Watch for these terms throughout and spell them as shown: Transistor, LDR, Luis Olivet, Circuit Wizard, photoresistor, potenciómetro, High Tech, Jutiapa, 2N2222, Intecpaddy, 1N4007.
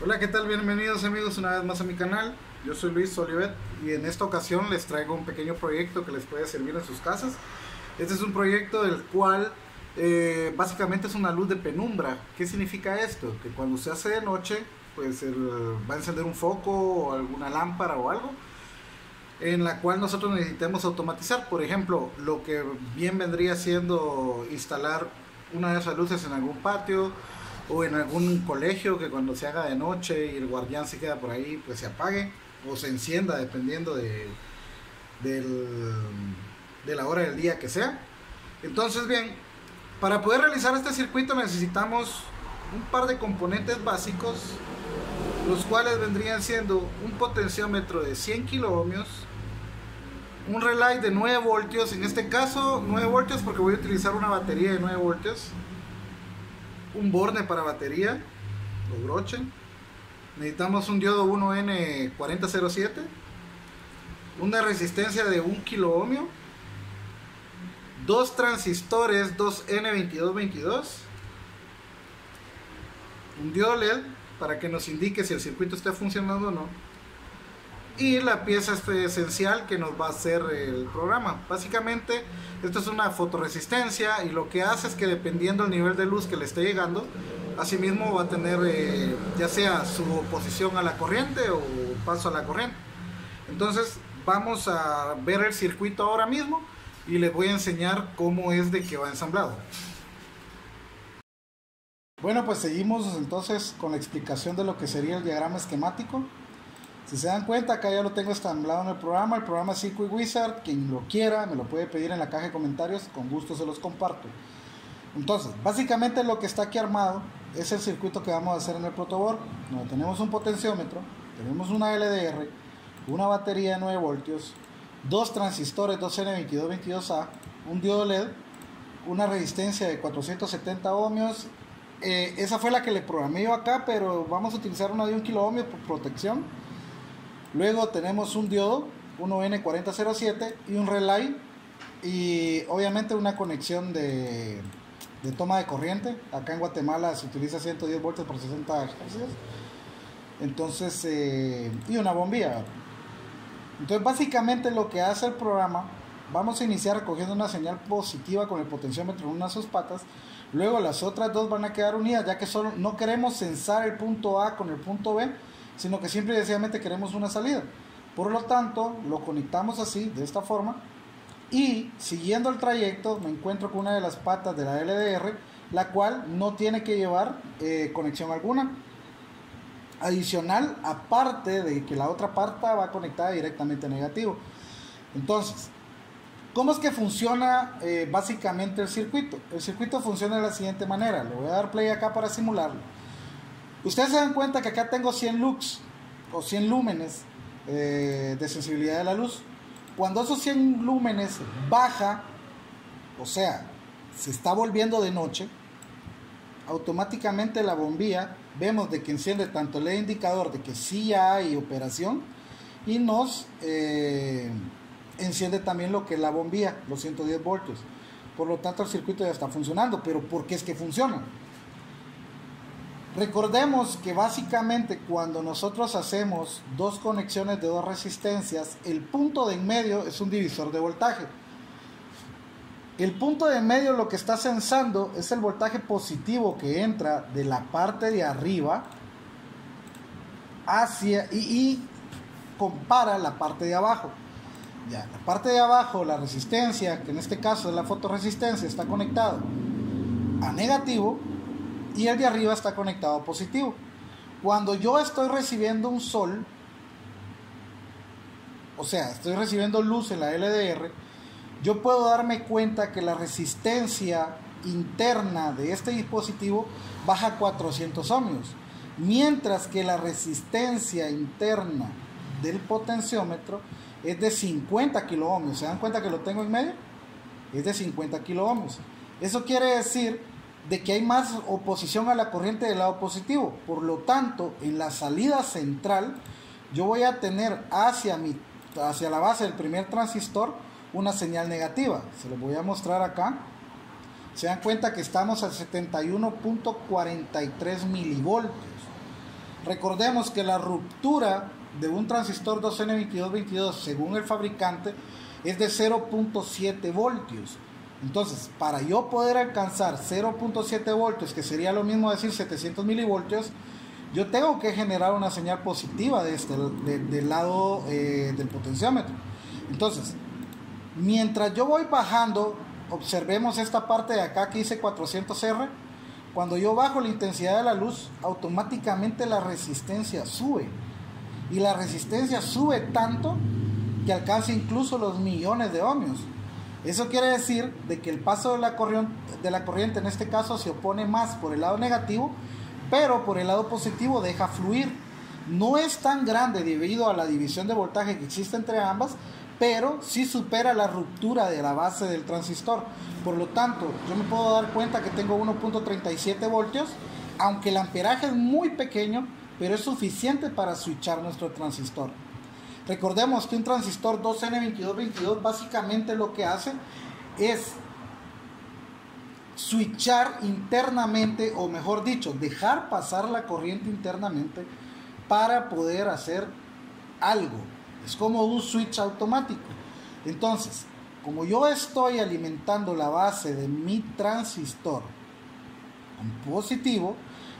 Hola, ¿qué tal? Bienvenidos amigos una vez más a mi canal. Yo soy Luis Olivet y en esta ocasión les traigo un pequeño proyecto que les puede servir en sus casas. Este es un proyecto del cual básicamente es una luz de penumbra. ¿Qué significa esto? Que cuando se hace de noche, pues va a encender un foco o alguna lámpara o algo, en la cual nosotros necesitamos automatizar. Por ejemplo, lo que bien vendría siendo instalar una de esas luces en algún patio o en algún colegio, que cuando se haga de noche y el guardián se queda por ahí, pues se apague o se encienda dependiendo de la hora del día que sea. Entonces bien, para poder realizar este circuito necesitamos un par de componentes básicos, los cuales vendrían siendo un potenciómetro de 100 kiloohmios, un relay de 9 voltios, en este caso 9 voltios porque voy a utilizar una batería de 9 voltios, un borne para batería o broche, necesitamos un diodo 1N4007, una resistencia de 1 kiloohmio, dos transistores 2N2222, un diodo LED para que nos indique si el circuito está funcionando o no, y la pieza esencial que nos va a hacer el programa. Básicamente esto es una fotoresistencia y lo que hace es que dependiendo del nivel de luz que le esté llegando, asimismo va a tener ya sea su oposición a la corriente o paso a la corriente. Entonces vamos a ver el circuito ahora mismo y les voy a enseñar cómo es de que va ensamblado. Bueno, pues seguimos entonces con la explicación de lo que sería el diagrama esquemático. Si se dan cuenta, acá ya lo tengo ensamblado en el programa Circuit Wizard. Quien lo quiera me lo puede pedir en la caja de comentarios, con gusto se los comparto. Entonces, básicamente lo que está aquí armado es el circuito que vamos a hacer en el protoboard, donde tenemos un potenciómetro, tenemos una LDR, una batería de 9 voltios, dos transistores 2N2222A, un diodo LED, una resistencia de 470 ohmios. Esa fue la que le programé yo acá, pero vamos a utilizar una de 1 kiloohmio por protección. Luego tenemos un diodo 1N4007 y un relay, y obviamente una conexión de toma de corriente. Acá en Guatemala se utiliza 110 voltios por 60 Hz. Entonces y una bombilla. Entonces básicamente lo que hace el programa, vamos a iniciar recogiendo una señal positiva con el potenciómetro en una de sus patas. Luego las otras dos van a quedar unidas, ya que solo no queremos censar el punto A con el punto B, sino que simple y sencillamente queremos una salida. Por lo tanto, lo conectamos así, de esta forma, y siguiendo el trayecto me encuentro con una de las patas de la LDR, la cual no tiene que llevar conexión alguna adicional, aparte de que la otra pata va conectada directamente a negativo. Entonces, ¿cómo es que funciona básicamente el circuito? El circuito funciona de la siguiente manera. Le voy a dar play acá para simularlo. Ustedes se dan cuenta que acá tengo 100 lux o 100 lúmenes de sensibilidad de la luz. Cuando esos 100 lúmenes baja, o sea, se está volviendo de noche, automáticamente la bombilla vemos de que enciende tanto el LED indicador de que sí ya hay operación, y nos enciende también lo que es la bombilla, los 110 voltios. Por lo tanto el circuito ya está funcionando. Pero ¿por qué es que funciona? Recordemos que básicamente cuando nosotros hacemos dos conexiones de dos resistencias, el punto de en medio es un divisor de voltaje. El punto de en medio lo que está sensando es el voltaje positivo que entra de la parte de arriba hacia y compara la parte de abajo. Ya, la parte de abajo, la resistencia, que en este caso es la fotoresistencia, está conectado a negativo, y el de arriba está conectado a positivo. Cuando yo estoy recibiendo un sol, o sea, estoy recibiendo luz en la LDR, yo puedo darme cuenta que la resistencia interna de este dispositivo baja a 400 ohmios, mientras que la resistencia interna del potenciómetro es de 50 kiloohmios. ¿Se dan cuenta que lo tengo en medio? Es de 50 kiloohmios. Eso quiere decir de que hay más oposición a la corriente del lado positivo. Por lo tanto, en la salida central yo voy a tener hacia la base del primer transistor una señal negativa. Se los voy a mostrar acá. Se dan cuenta que estamos a 71.43 milivoltios. Recordemos que la ruptura de un transistor 2N2222, según el fabricante, es de 0.7 voltios. Entonces, para yo poder alcanzar 0.7 voltios, que sería lo mismo decir 700 milivoltios, yo tengo que generar una señal positiva del lado del potenciómetro. Entonces, mientras yo voy bajando, observemos esta parte de acá que dice 400R. Cuando yo bajo la intensidad de la luz, automáticamente la resistencia sube. Y la resistencia sube tanto que alcanza incluso los millones de ohmios. Eso quiere decir de que el paso de la corriente en este caso se opone más por el lado negativo, pero por el lado positivo deja fluir. No es tan grande debido a la división de voltaje que existe entre ambas, pero sí supera la ruptura de la base del transistor. Por lo tanto, yo me puedo dar cuenta que tengo 1.37 voltios, aunque el amperaje es muy pequeño, pero es suficiente para switchar nuestro transistor. Recordemos que un transistor 2N2222 básicamente lo que hace es switchar internamente, o mejor dicho, dejar pasar la corriente internamente para poder hacer algo. Es como un switch automático. Entonces, como yo estoy alimentando la base de mi transistor con positivo,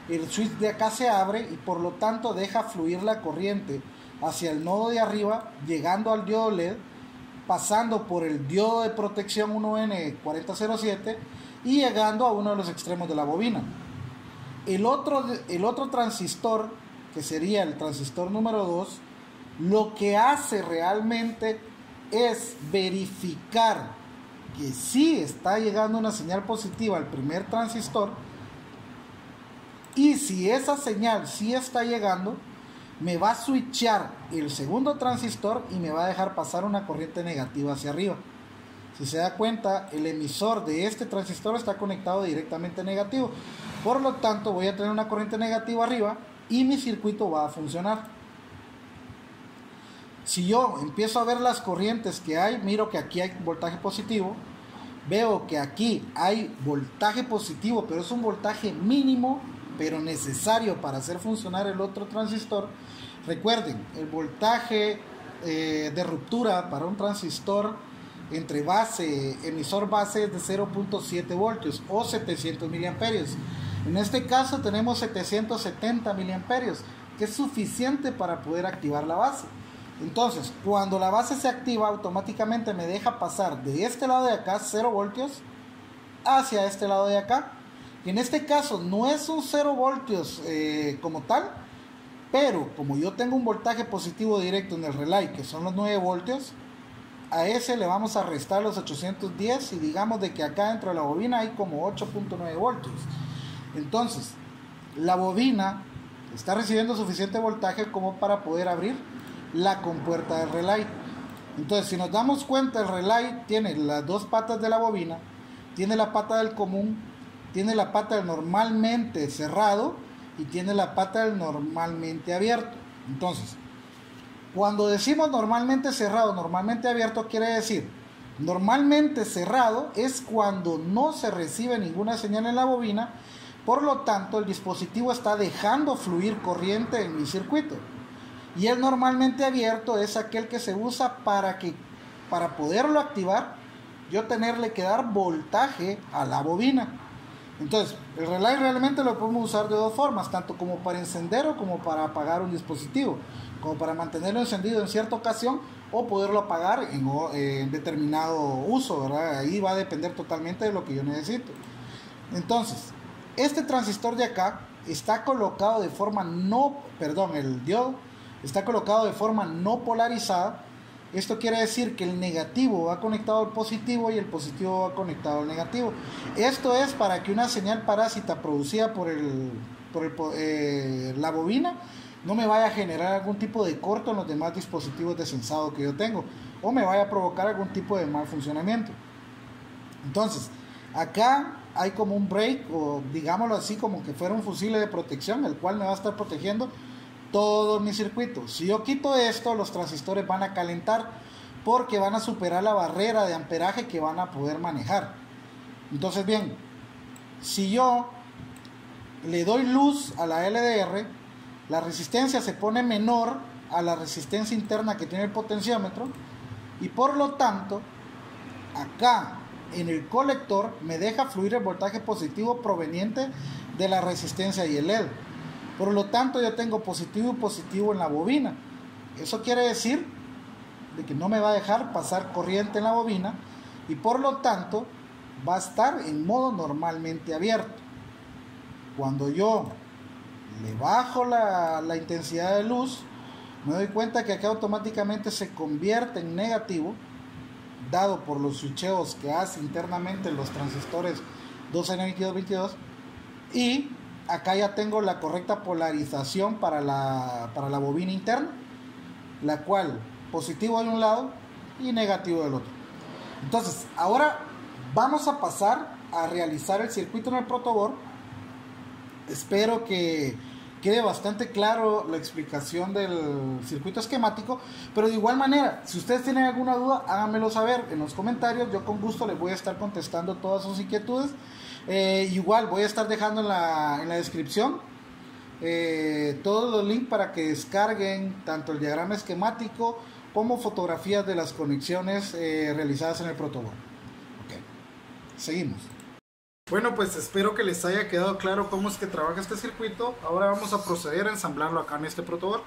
el switch de acá se abre y por lo tanto deja fluir la corriente hacia el nodo de arriba, llegando al diodo LED, pasando por el diodo de protección 1N4007 y llegando a uno de los extremos de la bobina. El otro transistor, que sería el transistor número 2, lo que hace realmente es verificar que sí está llegando una señal positiva al primer transistor, y si esa señal sí está llegando, me va a switchar el segundo transistor y me va a dejar pasar una corriente negativa hacia arriba. Si se da cuenta, el emisor de este transistor está conectado directamente negativo, por lo tanto voy a tener una corriente negativa arriba y mi circuito va a funcionar. Si yo empiezo a ver las corrientes que hay, miro que aquí hay voltaje positivo, veo que aquí hay voltaje positivo, pero es un voltaje mínimo, pero necesario para hacer funcionar el otro transistor. Recuerden, el voltaje de ruptura para un transistor entre base, emisor base, es de 0.7 voltios o 700 miliamperios. En este caso tenemos 770 miliamperios, que es suficiente para poder activar la base. Entonces, cuando la base se activa, automáticamente me deja pasar de este lado de acá, 0 voltios, hacia este lado de acá. En este caso no es un 0 voltios como tal, pero como yo tengo un voltaje positivo directo en el relay, que son los 9 voltios, a ese le vamos a restar los 810, y digamos de que acá dentro de la bobina hay como 8.9 voltios. Entonces, la bobina está recibiendo suficiente voltaje como para poder abrir la compuerta del relay. Entonces, si nos damos cuenta, el relay tiene las dos patas de la bobina, tiene la pata del común, tiene la pata del normalmente cerrado y tiene la pata del normalmente abierto. Entonces, cuando decimos normalmente cerrado, normalmente abierto, quiere decir, normalmente cerrado es cuando no se recibe ninguna señal en la bobina, por lo tanto el dispositivo está dejando fluir corriente en mi circuito. Y el normalmente abierto es aquel que se usa para poderlo activar, yo tenerle que dar voltaje a la bobina. Entonces, el relay realmente lo podemos usar de dos formas, tanto como para encender o como para apagar un dispositivo, como para mantenerlo encendido en cierta ocasión o poderlo apagar en determinado uso, ¿verdad? Ahí va a depender totalmente de lo que yo necesito. Entonces, este transistor de acá está colocado de forma el diodo está colocado de forma no polarizada. Esto quiere decir que el negativo va conectado al positivo y el positivo va conectado al negativo. Esto es para que una señal parásita producida por la bobina no me vaya a generar algún tipo de corto en los demás dispositivos de sensado que yo tengo, o me vaya a provocar algún tipo de mal funcionamiento. Entonces, acá hay como un break, o digámoslo así, como que fuera un fusible de protección, el cual me va a estar protegiendo todo mi circuito. Si yo quito esto, los transistores van a calentar porque van a superar la barrera de amperaje que van a poder manejar. Entonces, bien, si yo le doy luz a la LDR, La resistencia se pone menor a la resistencia interna que tiene el potenciómetro, y por lo tanto acá en el colector me deja fluir el voltaje positivo proveniente de la resistencia y el LED. Por lo tanto yo tengo positivo y positivo en la bobina. Eso quiere decir de que no me va a dejar pasar corriente en la bobina, y por lo tanto va a estar en modo normalmente abierto. Cuando yo le bajo la intensidad de luz, me doy cuenta que acá automáticamente se convierte en negativo, dado por los switcheos que hace internamente los transistores 2N2222, y acá ya tengo la correcta polarización para la bobina interna, la cual positivo de un lado y negativo del otro. Entonces ahora vamos a pasar a realizar el circuito en el protoboard. Espero que quede bastante claro la explicación del circuito esquemático, pero de igual manera, si ustedes tienen alguna duda, háganmelo saber en los comentarios. Yo con gusto les voy a estar contestando todas sus inquietudes. Igual voy a estar dejando en la descripción todos los links para que descarguen tanto el diagrama esquemático como fotografías de las conexiones realizadas en el protoboard. Okay. Seguimos. Bueno, pues espero que les haya quedado claro cómo es que trabaja este circuito. Ahora vamos a proceder a ensamblarlo acá en este protoboard.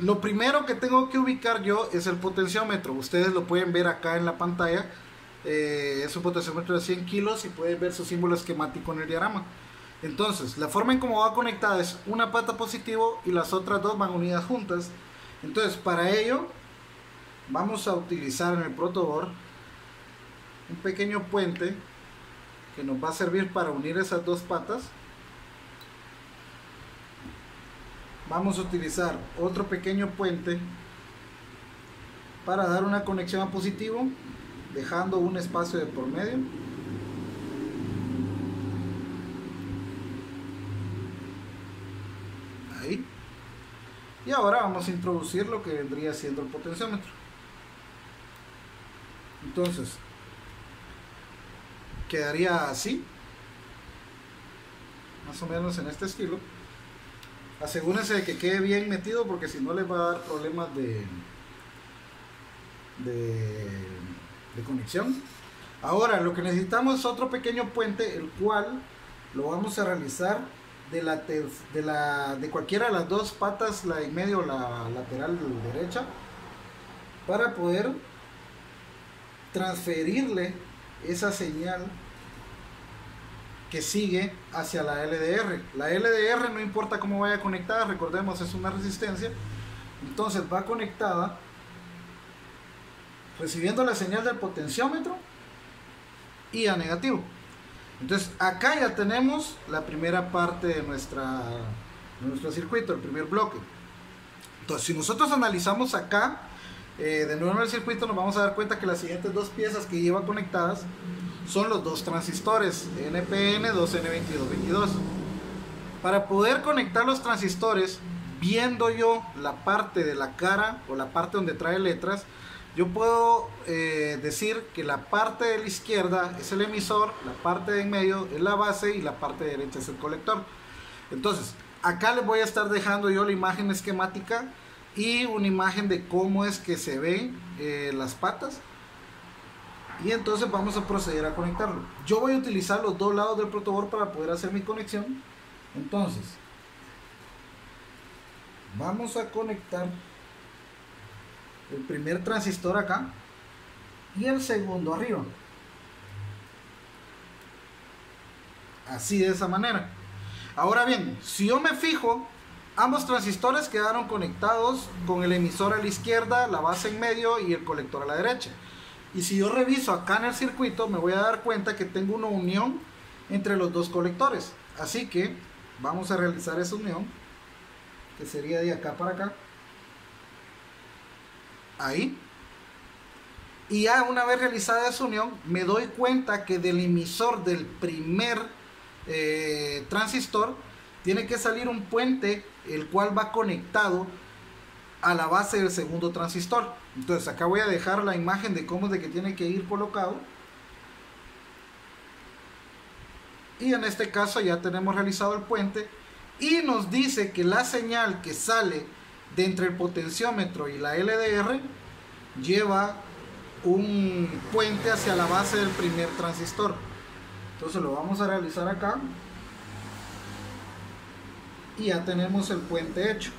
Lo primero que tengo que ubicar yo es el potenciómetro. Ustedes lo pueden ver acá en la pantalla. Es un potenciómetro de 100 kilos y pueden ver su símbolo esquemático en el diagrama. Entonces, la forma en cómo va conectada es una pata positivo y las otras dos van unidas juntas. Entonces, para ello vamos a utilizar en el protoboard un pequeño puente que nos va a servir para unir esas dos patas. Vamos a utilizar otro pequeño puente para dar una conexión a positivo, dejando un espacio de por medio. Ahí. Y ahora vamos a introducir lo que vendría siendo el potenciómetro. Entonces quedaría así, más o menos en este estilo. Asegúrense de que quede bien metido, porque si no les va a dar problemas de conexión. Ahora lo que necesitamos es otro pequeño puente, el cual lo vamos a realizar de cualquiera de las dos patas, la de en medio o la lateral derecha, para poder transferirle esa señal que sigue hacia la LDR. La LDR, no importa cómo vaya conectada, recordemos, es una resistencia. Entonces va conectada recibiendo la señal del potenciómetro y a negativo. Entonces acá ya tenemos la primera parte de nuestro circuito, el primer bloque. Entonces, si nosotros analizamos acá de nuevo en el circuito, nos vamos a dar cuenta que las siguientes dos piezas que lleva conectadas son los dos transistores NPN 2N2222. Para poder conectar los transistores, viendo yo la parte de la cara o la parte donde trae letras, yo puedo decir que la parte de la izquierda es el emisor, la parte de en medio es la base y la parte de derecha es el colector. Entonces acá les voy a estar dejando yo la imagen esquemática y una imagen de cómo es que se ven las patas, y entonces vamos a proceder a conectarlo. Yo voy a utilizar los dos lados del protoboard para poder hacer mi conexión. Entonces vamos a conectar el primer transistor acá y el segundo arriba, así, de esa manera. Ahora bien, si yo me fijo, ambos transistores quedaron conectados con el emisor a la izquierda, la base en medio y el colector a la derecha. Y si yo reviso acá en el circuito, me voy a dar cuenta que tengo una unión entre los dos colectores. Así que vamos a realizar esa unión, que sería de acá para acá. Ahí. Y ya una vez realizada esa unión, me doy cuenta que del emisor del primer transistor tiene que salir un puente, el cual va conectado a la base del segundo transistor. Entonces acá voy a dejar la imagen de cómo es de que tiene que ir colocado. Y en este caso ya tenemos realizado el puente y nos dice que la señal que sale de entre el potenciómetro y la LDR lleva un puente hacia la base del primer transistor. Entonces lo vamos a realizar acá y ya tenemos el puente hecho.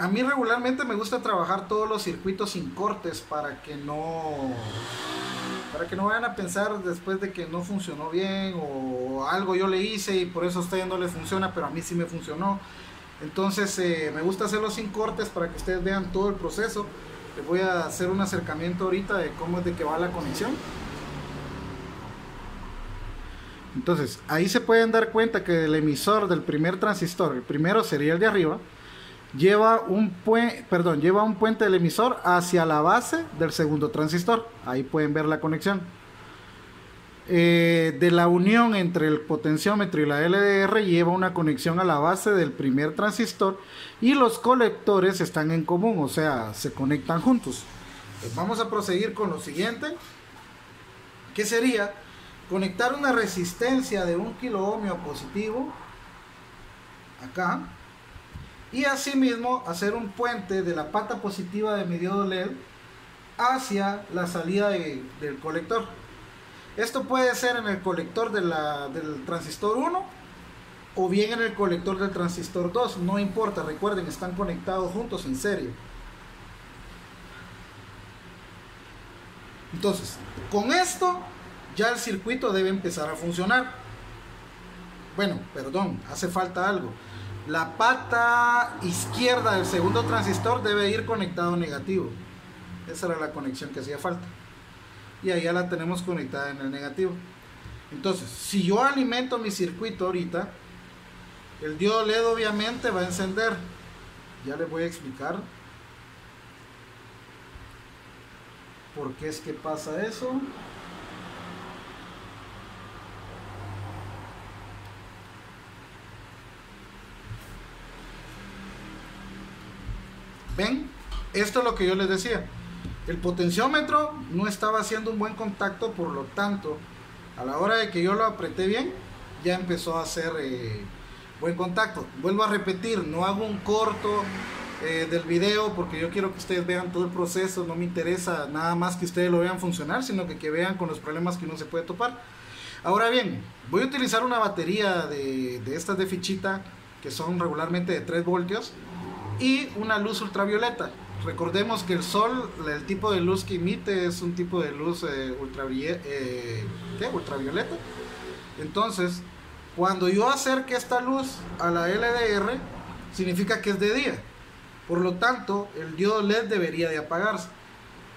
A mí regularmente me gusta trabajar todos los circuitos sin cortes para que no vayan a pensar después de que no funcionó bien o algo yo le hice y por eso a ustedes no les funciona, pero a mí sí me funcionó. Entonces me gusta hacerlo sin cortes para que ustedes vean todo el proceso. Les voy a hacer un acercamiento ahorita de cómo es de que va la conexión. Entonces ahí se pueden dar cuenta que el emisor del primer transistor, el primero sería el de arriba, lleva un puente del emisor hacia la base del segundo transistor. Ahí pueden ver la conexión. De la unión entre el potenciómetro y la LDR lleva una conexión a la base del primer transistor y los colectores están en común, o sea, se conectan juntos. Pues vamos a proseguir con lo siguiente, que sería conectar una resistencia de 1 kiloohmio positivo acá. Y asimismo hacer un puente de la pata positiva de mi diodo LED hacia la salida del colector. Esto puede ser en el colector del transistor 1 o bien en el colector del transistor 2. No importa, recuerden, están conectados juntos en serie. Entonces, con esto ya el circuito debe empezar a funcionar. Bueno, perdón, hace falta algo. La pata izquierda del segundo transistor debe ir conectado negativo. Esa era la conexión que hacía falta. Y ahí ya la tenemos conectada en el negativo. Entonces, si yo alimento mi circuito ahorita, el diodo LED obviamente va a encender. Ya les voy a explicar por qué es que pasa eso. ¿Ven? Esto es lo que yo les decía. El potenciómetro no estaba haciendo un buen contacto, por lo tanto, a la hora de que yo lo apreté bien, ya empezó a hacer buen contacto. Vuelvo a repetir, no hago un corto del video porque yo quiero que ustedes vean todo el proceso. No me interesa nada más que ustedes lo vean funcionar, sino que vean con los problemas que uno se puede topar. Ahora bien, voy a utilizar una batería de estas de fichita, que son regularmente de 3 voltios. Y una luz ultravioleta. Recordemos que el sol, el tipo de luz que emite es un tipo de luz ultravioleta. Entonces, cuando yo acerque esta luz a la LDR, significa que es de día. Por lo tanto, el diodo LED debería de apagarse.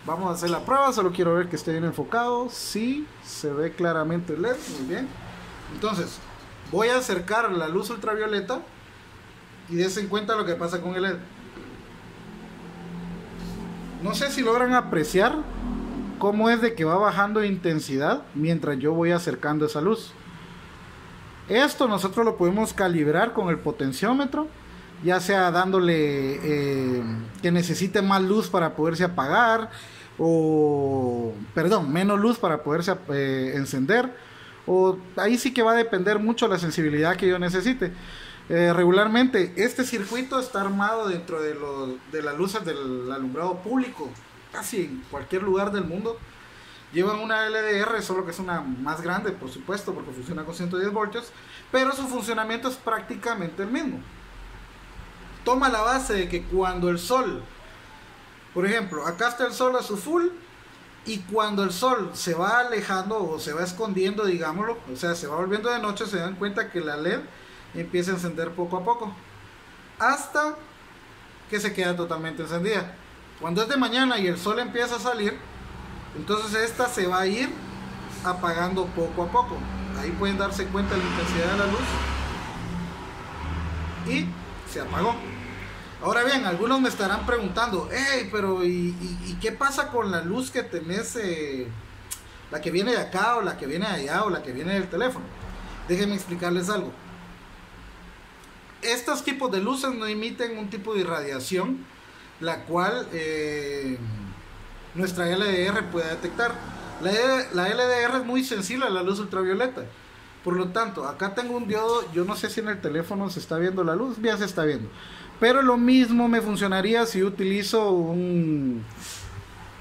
Vamos a hacer la prueba, solo quiero ver que esté bien enfocado. Sí, se ve claramente el LED, muy bien. Entonces, voy a acercar la luz ultravioleta. Y dense en cuenta lo que pasa con el LED. No sé si logran apreciar cómo es de que va bajando de intensidad mientras yo voy acercando esa luz. Esto nosotros lo podemos calibrar con el potenciómetro, ya sea dándole que necesite más luz para poderse apagar, o perdón, menos luz para poderse encender, o ahí sí que va a depender mucho la sensibilidad que yo necesite. Regularmente este circuito está armado dentro de las luces del alumbrado público, casi en cualquier lugar del mundo llevan una LDR, solo que es una más grande, por supuesto, porque funciona con 110 voltios, pero su funcionamiento es prácticamente el mismo. Toma la base de que cuando el sol, por ejemplo, acá está el sol a su full, y cuando el sol se va alejando o se va escondiendo, digámoslo, o sea, se va volviendo de noche, se dan cuenta que la LED empieza a encender poco a poco hasta que se queda totalmente encendida. Cuando es de mañana y el sol empieza a salir, entonces esta se va a ir apagando poco a poco. Ahí pueden darse cuenta de la intensidad de la luz y se apagó. Ahora bien, algunos me estarán preguntando, hey, pero ¿y qué pasa con la luz que tenés, la que viene de acá o la que viene de allá o la que viene del teléfono? Déjenme explicarles algo. Estos tipos de luces no emiten un tipo de irradiación la cual nuestra LDR pueda detectar. La LDR es muy sensible a la luz ultravioleta. Por lo tanto, acá tengo un diodo. Yo no sé si en el teléfono se está viendo la luz. Ya se está viendo. Pero lo mismo me funcionaría si utilizo un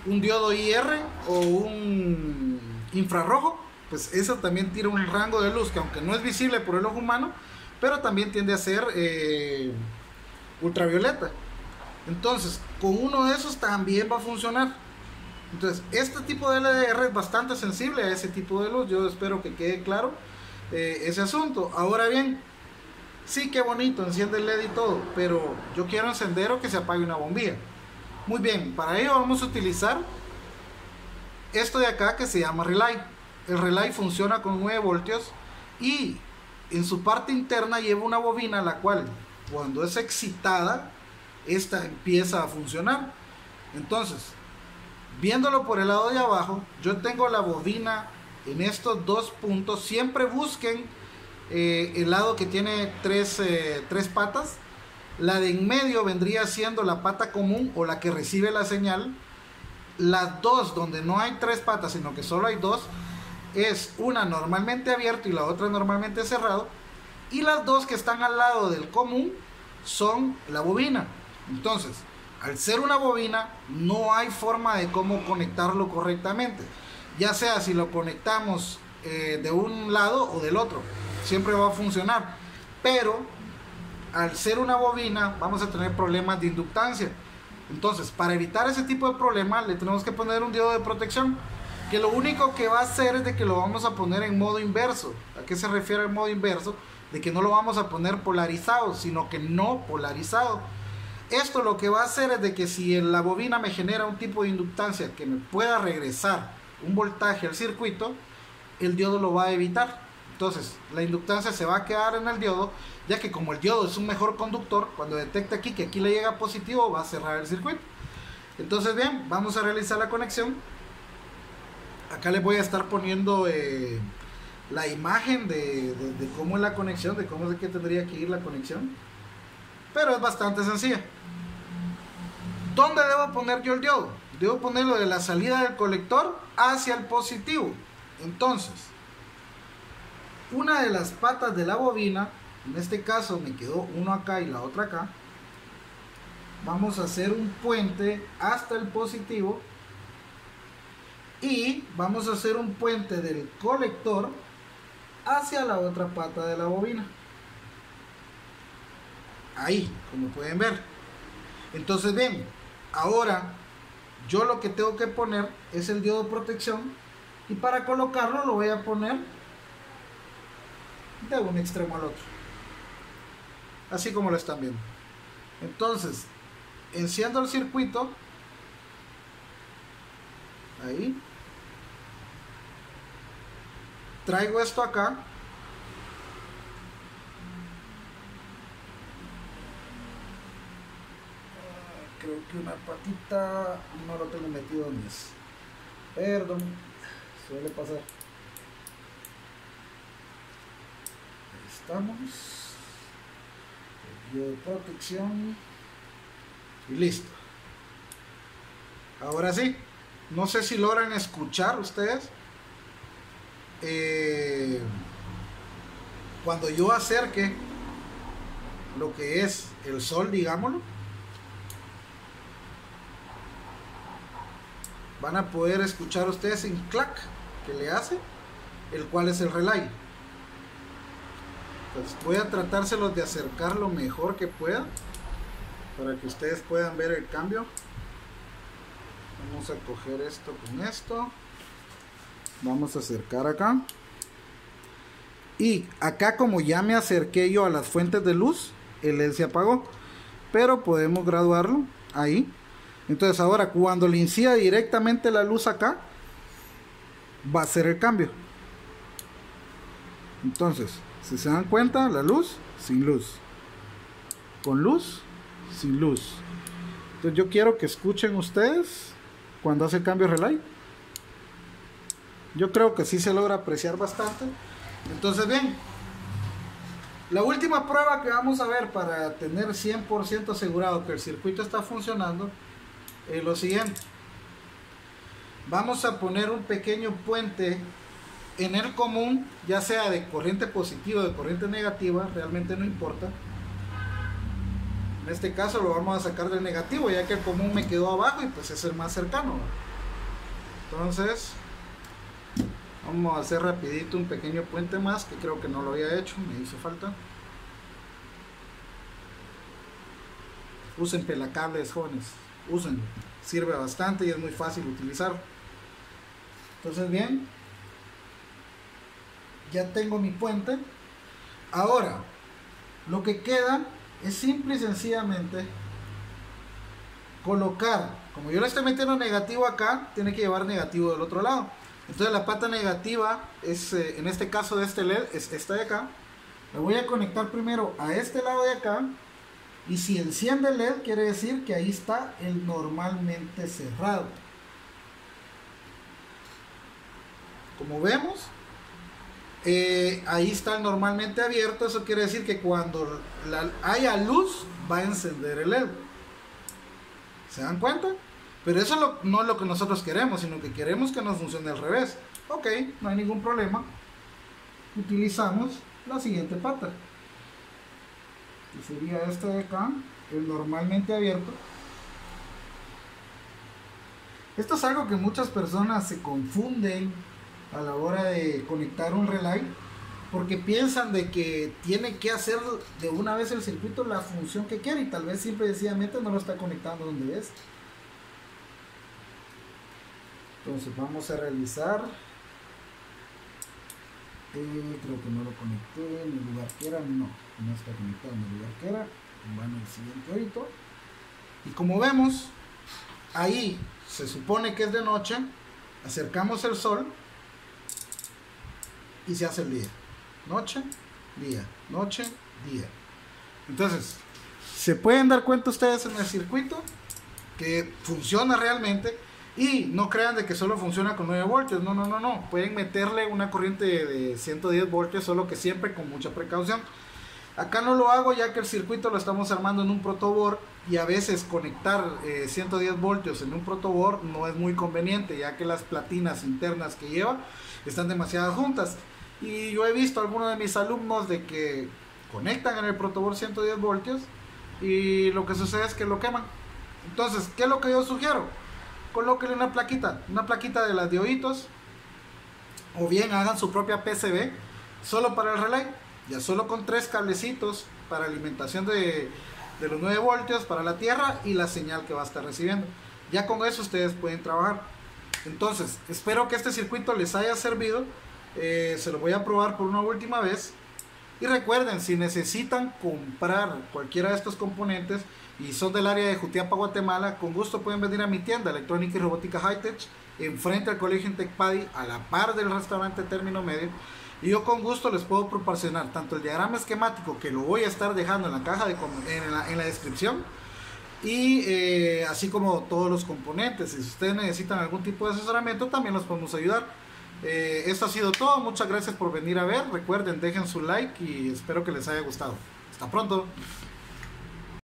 diodo IR o un infrarrojo. Pues eso también tira un rango de luz que aunque no es visible por el ojo humano, pero también tiende a ser ultravioleta. Entonces, con uno de esos también va a funcionar. Entonces, este tipo de LDR es bastante sensible a ese tipo de luz. Yo espero que quede claro ese asunto. Ahora bien, sí, que bonito, enciende el LED y todo, pero yo quiero encender o que se apague una bombilla. Muy bien, para ello vamos a utilizar esto de acá que se llama relay. El relay funciona con 9 voltios y en su parte interna lleva una bobina, la cual cuando es excitada, esta empieza a funcionar. Entonces, viéndolo por el lado de abajo, yo tengo la bobina en estos dos puntos. Siempre busquen el lado que tiene tres patas. La de en medio vendría siendo la pata común o la que recibe la señal. Las dos donde no hay tres patas, sino que solo hay dos, es una normalmente abierta y la otra normalmente cerrado. Y las dos que están al lado del común son la bobina. Entonces, al ser una bobina, no hay forma de cómo conectarlo correctamente, ya sea si lo conectamos de un lado o del otro, siempre va a funcionar. Pero al ser una bobina vamos a tener problemas de inductancia. Entonces, para evitar ese tipo de problemas, le tenemos que poner un diodo de protección, que lo único que va a hacer es de que lo vamos a poner en modo inverso. ¿A qué se refiere el modo inverso? De que no lo vamos a poner polarizado, sino que no polarizado. Esto lo que va a hacer es de que si la bobina me genera un tipo de inductancia que me pueda regresar un voltaje al circuito, el diodo lo va a evitar. Entonces, la inductancia se va a quedar en el diodo, ya que como el diodo es un mejor conductor, cuando detecta aquí que aquí le llega positivo, va a cerrar el circuito. Entonces, bien, vamos a realizar la conexión. Acá les voy a estar poniendo la imagen de cómo es la conexión, de cómo es que tendría que ir la conexión, pero es bastante sencilla. ¿Dónde debo poner yo el diodo? Debo ponerlo de la salida del colector hacia el positivo. Entonces, una de las patas de la bobina, en este caso me quedó uno acá y la otra acá, vamos a hacer un puente hasta el positivo y vamos a hacer un puente del colector hacia la otra pata de la bobina. Ahí, como pueden ver. Entonces, bien, ahora yo lo que tengo que poner es el diodo de protección, y para colocarlo lo voy a poner de un extremo al otro, así como lo están viendo. Entonces, enciendo el circuito. Ahí traigo esto acá, creo que una patita no lo tengo metido en eso, perdón, suele pasar. Ahí estamos, video de protección y listo. Ahora sí, no sé si logran escuchar ustedes cuando yo acerque lo que es el sol, digámoslo. Van a poder escuchar ustedes el clac que le hace, el cual es el relay. Pues voy a tratárselos de acercar lo mejor que pueda para que ustedes puedan ver el cambio. Vamos a coger esto con esto, vamos a acercar acá, y acá como ya me acerqué yo a las fuentes de luz, el LED se apagó, pero podemos graduarlo ahí. Entonces ahora cuando le incida directamente la luz acá, va a ser el cambio. Entonces, si se dan cuenta, la luz, sin luz, con luz, sin luz. Entonces yo quiero que escuchen ustedes cuando hace el cambio relay. Yo creo que sí se logra apreciar bastante. Entonces, bien, la última prueba que vamos a ver para tener 100% asegurado que el circuito está funcionando es lo siguiente. vamos a poner un pequeño puente en el común, ya sea de corriente positiva o de corriente negativa, realmente no importa. En este caso lo vamos a sacar del negativo, ya que el común me quedó abajo y pues es el más cercano. Entonces vamos a hacer rapidito un pequeño puente más, que creo que no lo había hecho, me hizo falta. Usen pelacables, jóvenes, úsenlo, sirve bastante y es muy fácil utilizar. Entonces bien, ya tengo mi puente. Ahora lo que queda es simple y sencillamente colocar, como yo le estoy metiendo negativo acá, tiene que llevar negativo del otro lado. Entonces la pata negativa es, en este caso de este LED, es esta de acá. La voy a conectar primero a este lado de acá, y si enciende el LED quiere decir que ahí está el normalmente cerrado. Como vemos, ahí está el normalmente abierto. Eso quiere decir que cuando haya luz va a encender el LED. ¿Se dan cuenta? Pero eso no es lo que nosotros queremos, sino que queremos que nos funcione al revés. Ok, no hay ningún problema. Utilizamos la siguiente pata, que sería esta de acá, el normalmente abierto. Esto es algo que muchas personas se confunden a la hora de conectar un relay, porque piensan de que tiene que hacer de una vez el circuito la función que quiere, y tal vez simple y sencillamente no lo está conectando donde es. Entonces vamos a realizar, creo que no lo conecté en el lugar que era, no está conectado en el lugar que era. Bueno, el siguiente ahorita, y como vemos ahí se supone que es de noche, acercamos el sol y se hace el día, noche, día, noche, día. Entonces se pueden dar cuenta ustedes en el circuito que funciona realmente, y no crean de que solo funciona con 9 voltios. No, pueden meterle una corriente de 110 voltios, solo que siempre con mucha precaución. Acá no lo hago, ya que el circuito lo estamos armando en un protoboard, y a veces conectar 110 voltios en un protoboard no es muy conveniente, ya que las platinas internas que lleva están demasiado juntas. Y yo he visto a algunos de mis alumnos de que conectan en el protoboard 110 voltios y lo que sucede es que lo queman. Entonces, ¿qué es lo que yo sugiero? Colóquenle una plaquita de las de ojitos, o bien hagan su propia PCB solo para el relay, ya solo con 3 cablecitos para alimentación de los 9 voltios para la tierra y la señal que va a estar recibiendo. Ya con eso ustedes pueden trabajar. Entonces, espero que este circuito les haya servido. Se lo voy a probar por una última vez. Y recuerden, si necesitan comprar cualquiera de estos componentes y son del área de Jutiapa, Guatemala, con gusto pueden venir a mi tienda Electrónica y Robótica High Tech, enfrente al Colegio Intecpaddy, a la par del restaurante Término Medio. Y yo con gusto les puedo proporcionar tanto el diagrama esquemático, que lo voy a estar dejando en la caja en la descripción, y así como todos los componentes. Si ustedes necesitan algún tipo de asesoramiento, también los podemos ayudar. Esto ha sido todo, muchas gracias por venir a ver. Recuerden, dejen su like y espero que les haya gustado. Hasta pronto.